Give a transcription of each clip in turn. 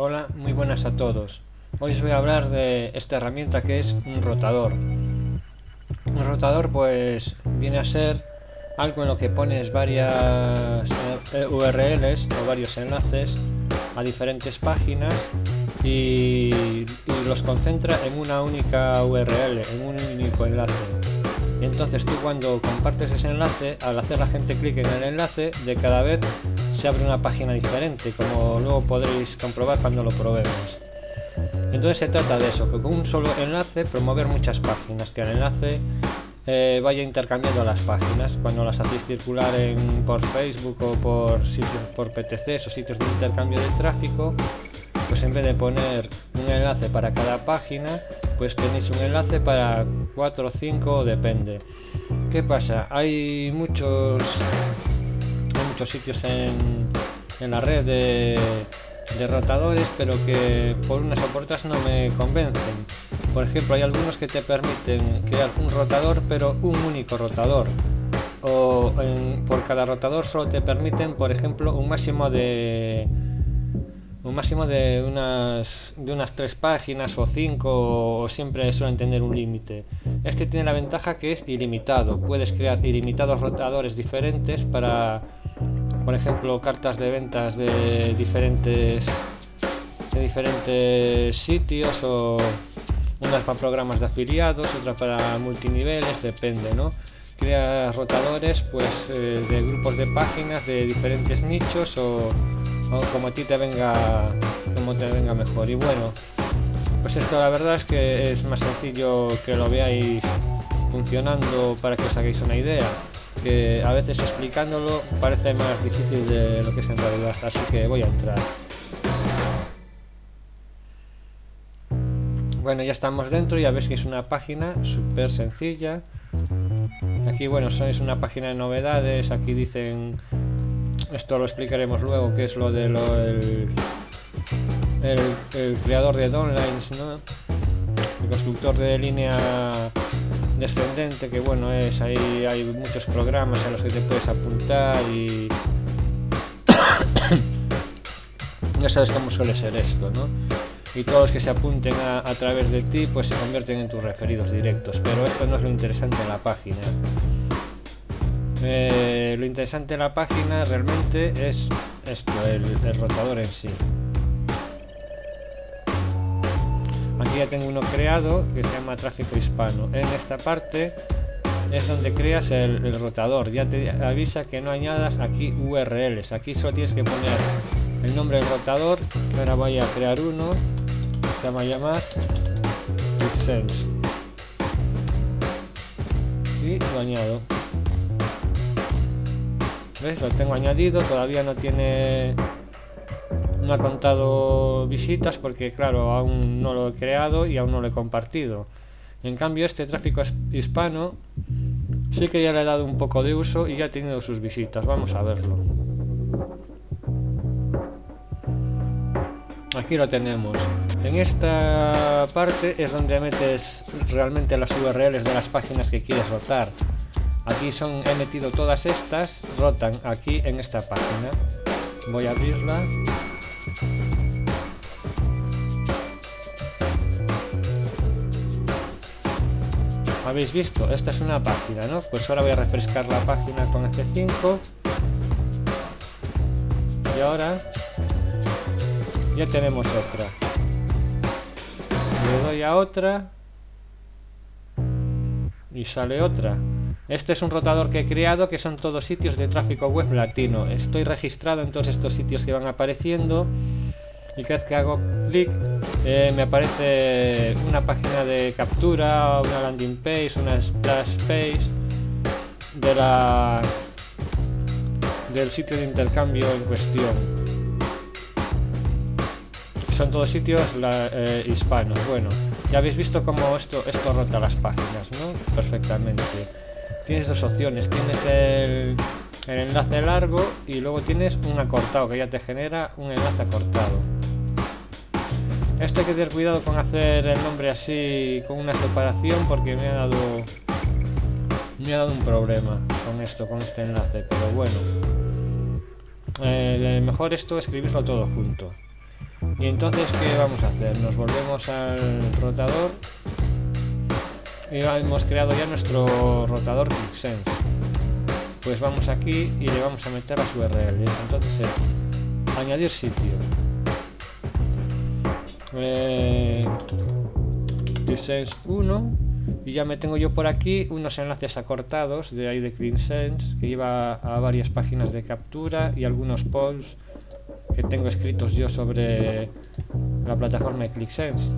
Hola, muy buenas a todos. Hoy os voy a hablar de esta herramienta que es un rotador. Un rotador pues viene a ser algo en lo que pones varias URLs o varios enlaces a diferentes páginas y los concentra en una única URL, en un único enlace. Entonces tú cuando compartes ese enlace, al hacer la gente clic en el enlace, de cada vez se abre una página diferente, como luego podréis comprobar cuando lo probemos. Entonces se trata de eso, que con un solo enlace promover muchas páginas, que el enlace vaya intercambiando las páginas. Cuando las hacéis circular por Facebook o por PTCs o sitios de intercambio de tráfico, pues en vez de poner un enlace para cada página, pues tenéis un enlace para 4 o 5, depende. ¿Qué pasa? Hay muchos sitios en la red de rotadores, pero que por unas o por otras no me convencen. Por ejemplo, hay algunos que te permiten crear un rotador, pero un único rotador, o por cada rotador solo te permiten, por ejemplo, un máximo de unas 3 páginas o 5, o siempre suelen tener un límite. Este tiene la ventaja que es ilimitado, puedes crear ilimitados rotadores diferentes para, por ejemplo, cartas de ventas de diferentes sitios, o unas para programas de afiliados, otras para multiniveles, depende, ¿no? Creas rotadores pues de grupos de páginas de diferentes nichos o como a ti te venga mejor. Y bueno, pues esto la verdad es que es más sencillo que lo veáis funcionando para que os hagáis una idea, que a veces explicándolo parece más difícil de lo que es en realidad, así que voy a entrar. Bueno, ya estamos dentro, ya veis que es una página súper sencilla. Aquí bueno, es una página de novedades, aquí dicen, esto lo explicaremos luego, que es lo de el creador de downlines, ¿no? El constructor de línea descendente, que bueno, es ahí hay muchos programas a los que te puedes apuntar y ya sabes cómo suele ser esto, ¿no? Y todos los que se apunten a través de ti pues se convierten en tus referidos directos, pero esto no es lo interesante en la página. Lo interesante de la página realmente es esto, el rotador en sí. Aquí ya tengo uno creado que se llama Tráfico Hispano. En esta parte es donde creas el rotador. Ya te avisa que no añadas aquí URLs. Aquí solo tienes que poner el nombre del rotador. Ahora voy a crear uno. Se va a llamar ClixSense. Y lo añado. ¿Ves? Lo tengo añadido. Todavía no tiene... no ha contado visitas porque claro, aún no lo he creado y aún no lo he compartido. En cambio este Tráfico Hispano sí que ya le he dado un poco de uso y ya ha tenido sus visitas. Vamos a verlo. Aquí lo tenemos. En esta parte es donde metes realmente las URLs de las páginas que quieres rotar. Aquí he metido todas estas, rotan aquí en esta página. Voy a abrirla. ¿Habéis visto? Esta es una página, ¿no? Pues ahora voy a refrescar la página con F5 y ahora ya tenemos otra. Le doy a otra y sale otra. Este es un rotador que he creado, que son todos sitios de tráfico web latino. Estoy registrado en todos estos sitios que van apareciendo y cada vez que hago clic me aparece una página de captura, una landing page, una splash page del sitio de intercambio en cuestión. Son todos sitios hispanos. Bueno, ya habéis visto cómo esto rota las páginas, ¿no? Perfectamente. Tienes dos opciones, tienes el enlace largo y luego tienes un acortado, que ya te genera un enlace acortado. Esto hay que tener cuidado con hacer el nombre así, con una separación, porque me ha dado un problema con este enlace, pero bueno, mejor esto escribirlo todo junto. Y entonces, ¿qué vamos a hacer? Nos volvemos al rotador y hemos creado ya nuestro rotador ClixSense. Pues vamos aquí y le vamos a meter a su URL. Entonces es añadir sitio, ClixSense 1. Y ya me tengo yo por aquí unos enlaces acortados de ahí de ClixSense, que lleva a varias páginas de captura y algunos polls que tengo escritos yo sobre la plataforma de ClixSense.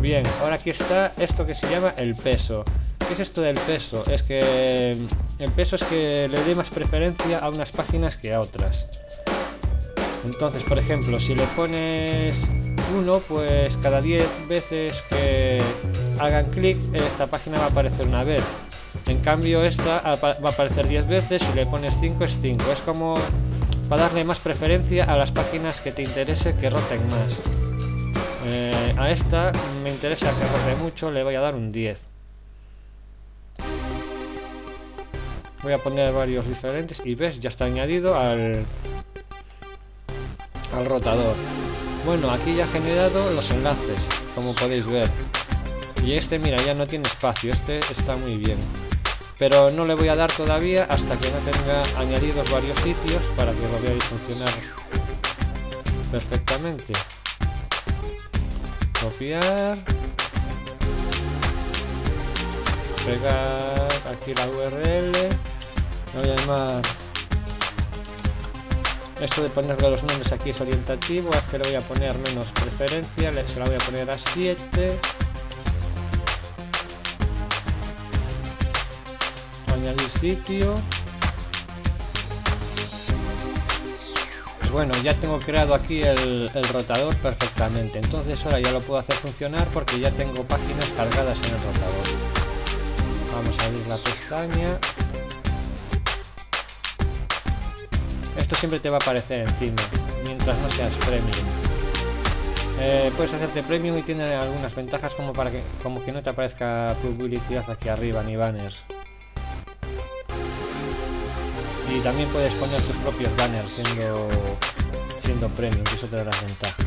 Bien, ahora aquí está esto que se llama el peso. ¿Qué es esto del peso? Es que el peso es que le dé más preferencia a unas páginas que a otras. Entonces, por ejemplo, si le pones 1, pues cada 10 veces que hagan clic esta página va a aparecer una vez. En cambio esta va a aparecer 10 veces, si le pones 5 es 5. Es como para darle más preferencia a las páginas que te interese que roten más. A esta me interesa que rote mucho, le voy a dar un 10. Voy a poner varios diferentes y ves, ya está añadido al rotador. Bueno, aquí ya he generado los enlaces, como podéis ver. Y este, mira, ya no tiene espacio, este está muy bien. Pero no le voy a dar todavía hasta que no tenga añadidos varios sitios para que lo veáis funcionar perfectamente. Copiar. Pegar aquí la URL. La voy a llamar... Esto de ponerle los nombres aquí es orientativo, es que le voy a poner menos preferencia, se la voy a poner a 7. Añadir sitio. Pues bueno, ya tengo creado aquí el rotador perfectamente, entonces ahora ya lo puedo hacer funcionar porque ya tengo páginas cargadas en el rotador. Vamos a abrir la pestaña. Esto siempre te va a aparecer encima, mientras no seas premium. Puedes hacerte premium y tiene algunas ventajas como que no te aparezca publicidad aquí arriba, ni banners. Y también puedes poner tus propios banners siendo premium, que es otra de las ventajas.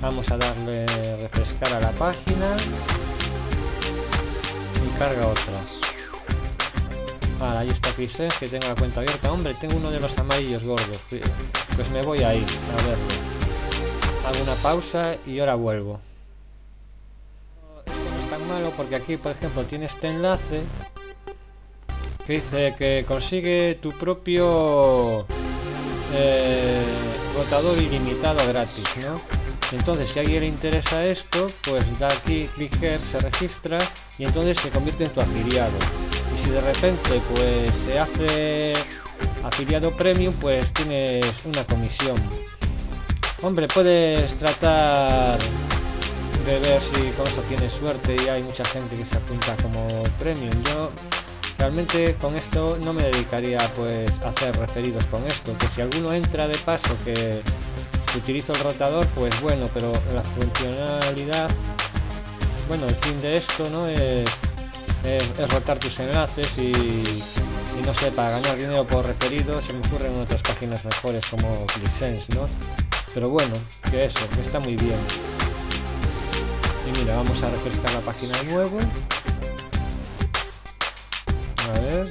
Vamos a darle refrescar a la página y carga otra. Ahora, ahí está ClixSense, que tengo la cuenta abierta. Hombre, tengo uno de los amarillos gordos. Pues me voy a ir a verlo. Hago una pausa y ahora vuelvo. Esto no es tan malo porque aquí, por ejemplo, tiene este enlace que dice que consigue tu propio rotador ilimitado gratis, ¿no? Entonces, si a alguien le interesa esto, pues da aquí clic here, se registra y entonces se convierte en tu afiliado. Si de repente pues se hace afiliado premium, pues tienes una comisión. Hombre, puedes tratar de ver si con eso tienes suerte y hay mucha gente que se apunta como premium. Yo realmente con esto no me dedicaría pues a hacer referidos con esto, que si alguno entra de paso que utilizo el rotador, pues bueno, pero la funcionalidad, bueno, el fin de esto no es rotar tus enlaces y no sé, para ganar dinero por referido se me ocurren otras páginas mejores como ClixSense, ¿no? Pero bueno, que eso, que está muy bien. Y mira, vamos a refrescar la página de nuevo. A ver.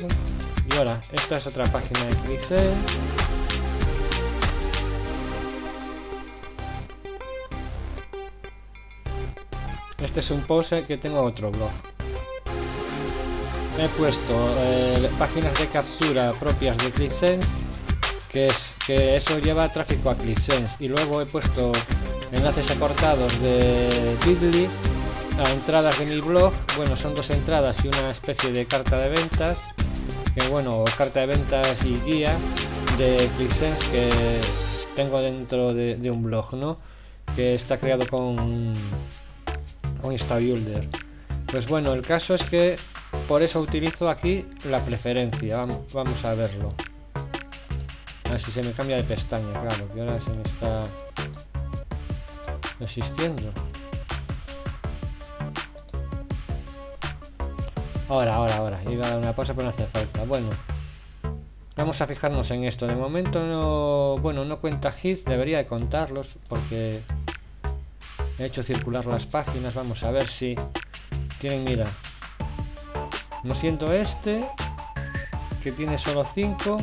Y ahora, esta es otra página de ClixSense. Este es un post que tengo otro blog. He puesto páginas de captura propias de ClixSense, que eso lleva tráfico a ClixSense, y luego he puesto enlaces acortados de Bitly a entradas de mi blog. Bueno, son dos entradas y una especie de carta de ventas, que bueno, carta de ventas y guía de ClixSense que tengo dentro de un blog, ¿no? Que está creado con InstaBuilder. Pues bueno, el caso es que por eso utilizo aquí la preferencia. Vamos a verlo. A ver si se me cambia de pestaña, claro, que ahora se me está resistiendo. Ahora. Iba a dar una pausa pero no hace falta. Bueno. Vamos a fijarnos en esto. De momento no, bueno, no cuenta hits, debería de contarlos porque he hecho circular las páginas. Vamos a ver si tienen, mira, no siento este que tiene solo 5.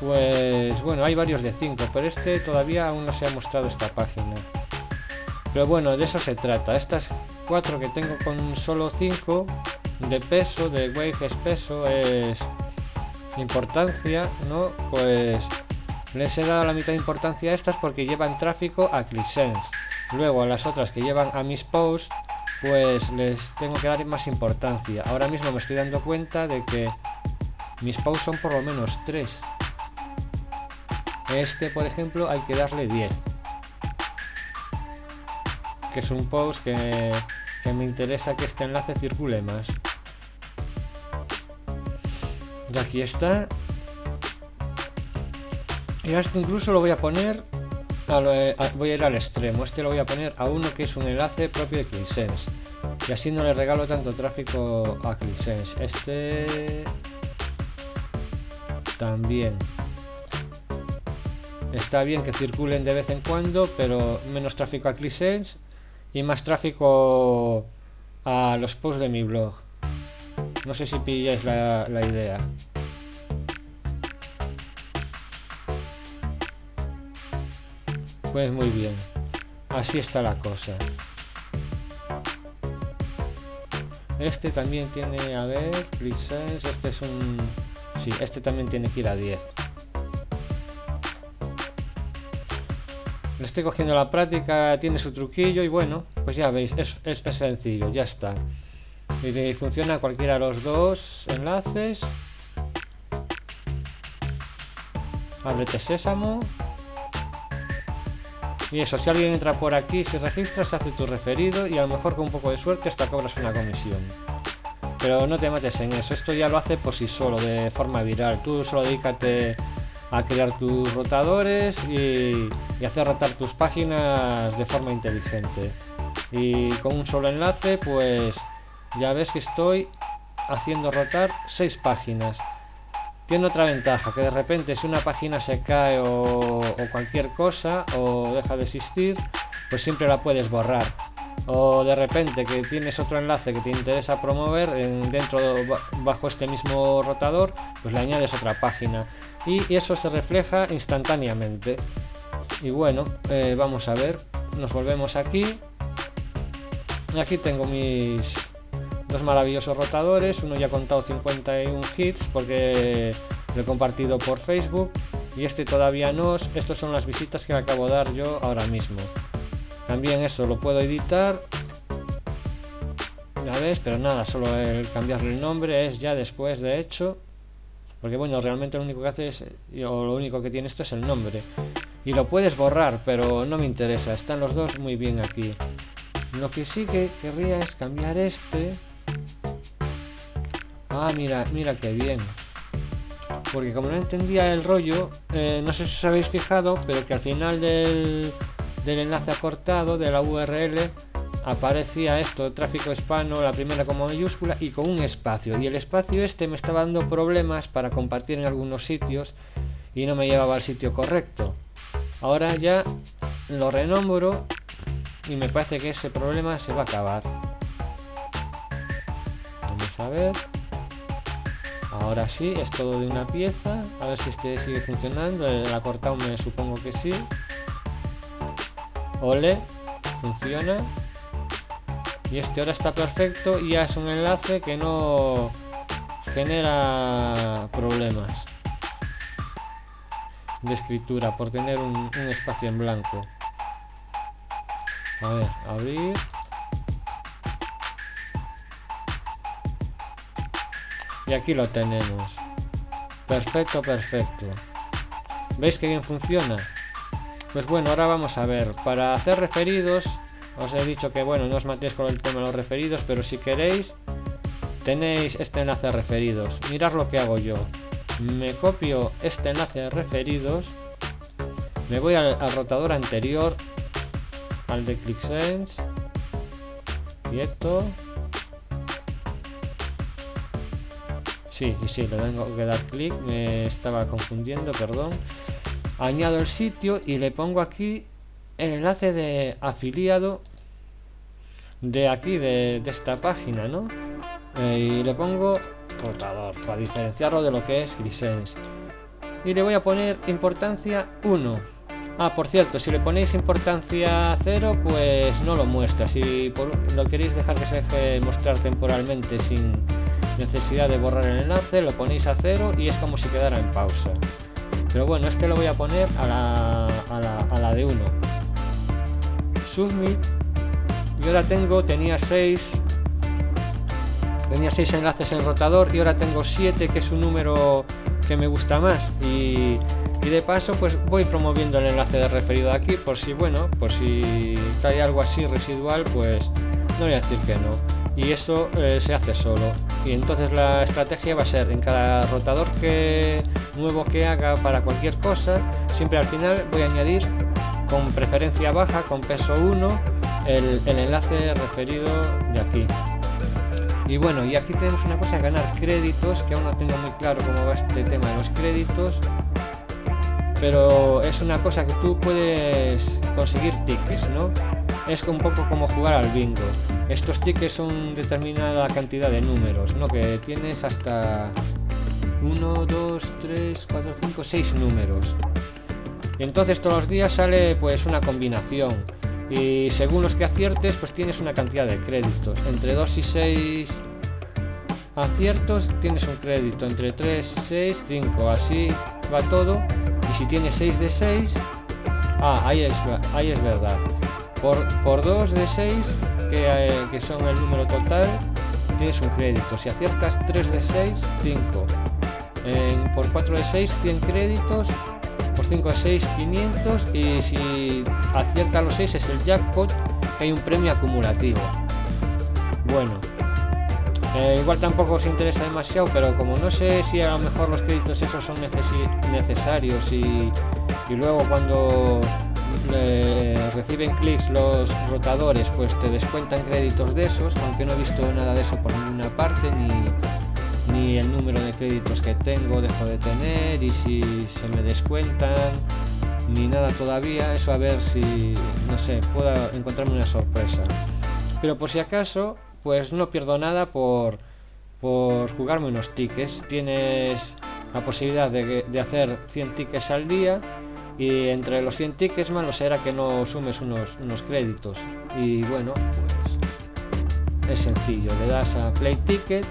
Pues bueno, hay varios de 5, pero este todavía aún no se ha mostrado esta página. Pero bueno, de eso se trata. Estas 4 que tengo con solo 5 de peso, de wave espeso, es importancia, ¿no? Pues les he dado la mitad de importancia a estas porque llevan tráfico a ClixSense. Luego a las otras que llevan a mis posts, pues les tengo que dar más importancia. Ahora mismo me estoy dando cuenta de que mis posts son por lo menos 3. Este, por ejemplo, hay que darle 10, que es un post que me interesa que este enlace circule más. Y aquí está. Y este incluso lo voy a poner voy a ir al extremo. Este lo voy a poner a uno que es un enlace propio de ClixSense, y así no le regalo tanto tráfico a ClixSense. Este también está bien que circulen de vez en cuando, pero menos tráfico a ClixSense y más tráfico a los posts de mi blog. No sé si pilláis la idea. Pues muy bien, así está la cosa. Este también tiene, a ver, ClixSense, este es un... sí, este también tiene que ir a 10. Le estoy cogiendo la práctica, tiene su truquillo y bueno, pues ya veis, es sencillo, ya está. Y funciona cualquiera de los dos enlaces. Ábrete sésamo. Y eso, si alguien entra por aquí, se registra, se hace tu referido y a lo mejor con un poco de suerte hasta cobras una comisión. Pero no te mates en eso, esto ya lo hace por sí solo, de forma viral. Tú solo dedícate a crear tus rotadores y hacer rotar tus páginas de forma inteligente. Y con un solo enlace, pues ya ves que estoy haciendo rotar 6 páginas. Tiene otra ventaja, que de repente si una página se cae o cualquier cosa, o deja de existir, pues siempre la puedes borrar. O de repente que tienes otro enlace que te interesa promover bajo este mismo rotador, pues le añades otra página y eso se refleja instantáneamente. Y bueno, vamos a ver, nos volvemos aquí y aquí tengo mis dos maravillosos rotadores. Uno ya ha contado 51 hits porque lo he compartido por Facebook y este todavía no. Estas son las visitas que me acabo de dar yo ahora mismo. También eso lo puedo editar, ya ves, pero nada, solo el cambiarle el nombre es ya después, de hecho, porque bueno, realmente lo único que hace es, o lo único que tiene esto es el nombre, y lo puedes borrar, pero no me interesa, están los dos muy bien aquí. Lo que sí que querría es cambiar este. Ah, mira, mira qué bien, porque como no entendía el rollo, no sé si os habéis fijado, pero que al final del enlace acortado de la URL aparecía esto, tráfico hispano, la primera como mayúscula y con un espacio, y el espacio este me estaba dando problemas para compartir en algunos sitios y no me llevaba al sitio correcto. Ahora ya lo renombro y me parece que ese problema se va a acabar. Vamos a ver, ahora sí, es todo de una pieza, a ver si este sigue funcionando. El acortado me supongo que sí. Ole, funciona. Y este ahora está perfecto y ya es un enlace que no genera problemas de escritura por tener un espacio en blanco. A ver, abrir. Y aquí lo tenemos. Perfecto, perfecto. ¿Veis que bien funciona? Pues bueno, ahora vamos a ver, para hacer referidos, os he dicho que bueno, no os matéis con el tema de los referidos, pero si queréis, tenéis este enlace de referidos. Mirad lo que hago yo, me copio este enlace de referidos, me voy al rotador anterior, al de ClixSense, directo, sí, le tengo que dar clic, me estaba confundiendo, perdón. Añado el sitio y le pongo aquí el enlace de afiliado de aquí, de esta página, ¿no? Y le pongo rotador para diferenciarlo de lo que es ClixSense. Y le voy a poner importancia 1. Ah, por cierto, si le ponéis importancia 0, pues no lo muestra. Si lo queréis dejar que se deje mostrar temporalmente sin necesidad de borrar el enlace, lo ponéis a 0 y es como si quedara en pausa. Pero bueno, este lo voy a poner a la de 1. Submit. Yo ahora tenía 6. Tenía 6 enlaces en rotador y ahora tengo 7, que es un número que me gusta más, y de paso pues voy promoviendo el enlace de referido aquí, por si, bueno, por si hay algo así residual, pues no voy a decir que no, y eso se hace solo. Y entonces la estrategia va a ser en cada rotador nuevo que haga para cualquier cosa, siempre al final voy a añadir con preferencia baja, con peso 1, el enlace referido de aquí. Y bueno, y aquí tenemos una cosa, ganar créditos, que aún no tengo muy claro cómo va este tema de los créditos, pero es una cosa que tú puedes conseguir tickets, ¿no? Es un poco como jugar al bingo. Estos tickets son determinada cantidad de números, ¿no? Que tienes hasta 1, 2, 3, 4, 5, 6 números. Y entonces todos los días sale pues una combinación. Y según los que aciertes, pues tienes una cantidad de créditos. Entre 2 y 6 aciertos tienes un crédito. Entre 3 y 6, 5. Así va todo. Y si tienes 6 de 6... Ah, ahí es verdad. Por 2 de 6, que son el número total, tienes un crédito. Si aciertas 3 de 6, 5. Por 4 de 6, 100 créditos. 5 a 6, 500, y si acierta los 6 es el jackpot, que hay un premio acumulativo. Bueno, igual tampoco os interesa demasiado, pero como no sé si a lo mejor los créditos esos son necesarios y luego cuando reciben clics los rotadores, pues te descuentan créditos de esos, aunque no he visto nada de eso por ninguna parte, ni el número de créditos que tengo, dejo de tener, y si se me descuentan, ni nada todavía. Eso, a ver si, no sé, puedo encontrarme una sorpresa. Pero por si acaso, pues no pierdo nada por jugarme unos tickets. Tienes la posibilidad de hacer 100 tickets al día, y entre los 100 tickets malo será que no sumes unos créditos. Y bueno, pues es sencillo, le das a Play Ticket,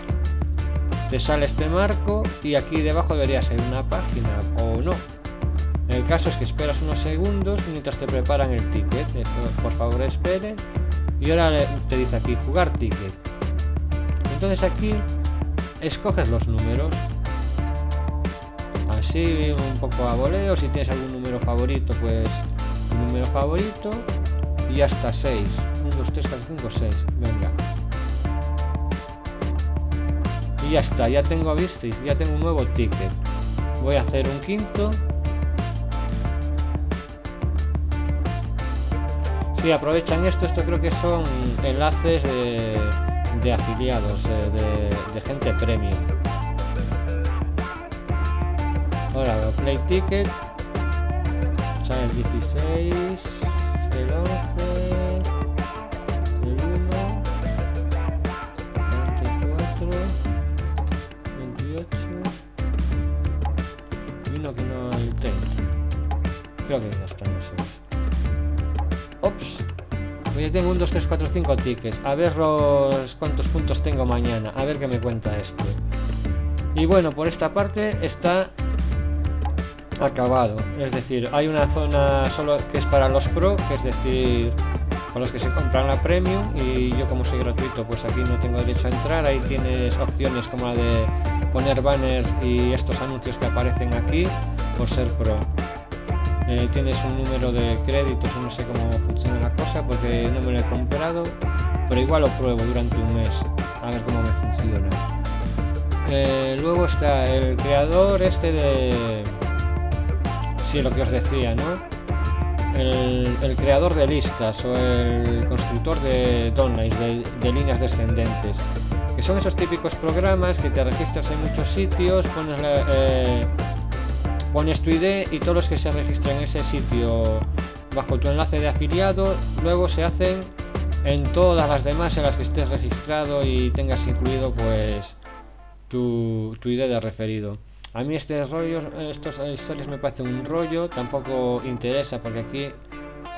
te sale este marco y aquí debajo debería ser una página o no. El caso es que esperas unos segundos mientras te preparan el ticket. Por favor, espere. Y ahora te dice aquí jugar ticket. Entonces aquí escoges los números, así un poco a voleo. Si tienes algún número favorito, pues tu número favorito, y hasta 6. 1, 2, 3, 4, 5, 6. Venga. Y ya está, ya tengo, visteis, ya tengo un nuevo ticket. Voy a hacer un quinto. Sí, aprovechan esto creo que son enlaces de afiliados, de gente premium. Ahora veo Play Ticket. Sale el 16, el 11. Creo que ya estamos. Ops, hoy tengo 1, 2, 3, 4, 5 tickets. A ver cuántos puntos tengo mañana. A ver qué me cuenta esto. Y bueno, por esta parte está acabado. Es decir, hay una zona solo que es para los pro, que es decir, para los que se compran la premium. Y yo, como soy gratuito, pues aquí no tengo derecho a entrar. Ahí tienes opciones como la de poner banners y estos anuncios que aparecen aquí por ser pro. Tienes un número de créditos, no sé cómo funciona la cosa porque no me lo he comprado, pero igual lo pruebo durante un mes a ver cómo me funciona. Luego está el creador este de... sí, lo que os decía, ¿no? El creador de listas o el constructor de downlines, de líneas descendentes, que que son esos típicos programas que te registras en muchos sitios, pones, pones tu ID y todos los que se registran en ese sitio bajo tu enlace de afiliado luego se hacen en todas las demás en las que estés registrado y tengas incluido pues tu idea de referido. A mí este rollo, estas historias me parecen un rollo, tampoco interesa porque aquí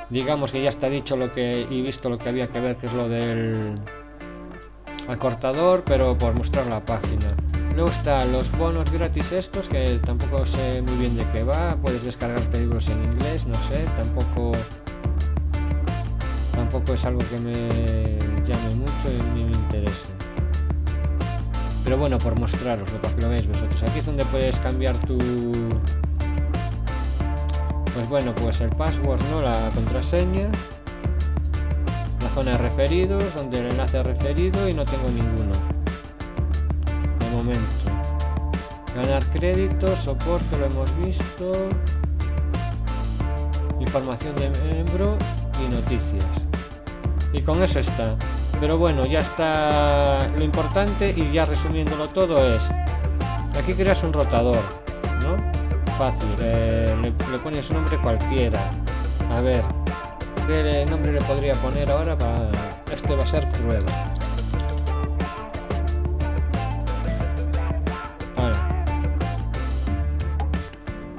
digamos que ya está dicho lo que y visto lo que había que ver, que es lo del acortador, pero por mostrar la página. Luego están los bonos gratis estos, que tampoco sé muy bien de qué va, puedes descargarte libros en inglés, no sé, tampoco es algo que me llame mucho y ni me interese. Pero bueno, por mostraroslo, para que lo veáis vosotros. Aquí es donde puedes cambiar tu... pues bueno, pues el password, ¿no? La contraseña. La zona de referidos, donde el enlace de referido y no tengo ninguno. De momento. Ganar créditos, soporte, lo hemos visto. Información de miembro y noticias. Y con eso está. Pero bueno, ya está lo importante y ya resumiéndolo todo es... aquí creas un rotador, ¿no? Fácil, le pones un nombre cualquiera. A ver, ¿qué nombre le podría poner ahora para...? Este va a ser prueba. Vale.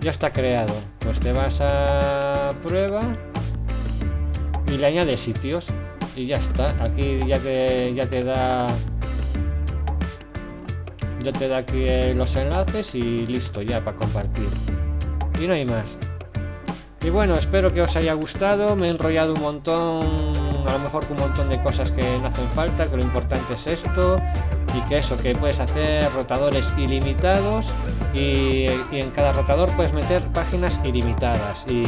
Ya está creado. Pues te vas a prueba y le añades sitios. Y ya está, aquí ya te da aquí los enlaces y listo ya para compartir y no hay más. Y bueno, espero que os haya gustado. Me he enrollado un montón, a lo mejor con un montón de cosas que no hacen falta, que lo importante es esto y que eso, que puedes hacer rotadores ilimitados y en cada rotador puedes meter páginas ilimitadas y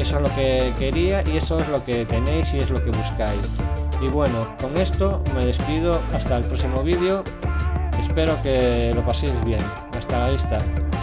eso es lo que quería y eso es lo que tenéis y es lo que buscáis. Y bueno, con esto me despido hasta el próximo vídeo, espero que lo paséis bien, hasta la vista.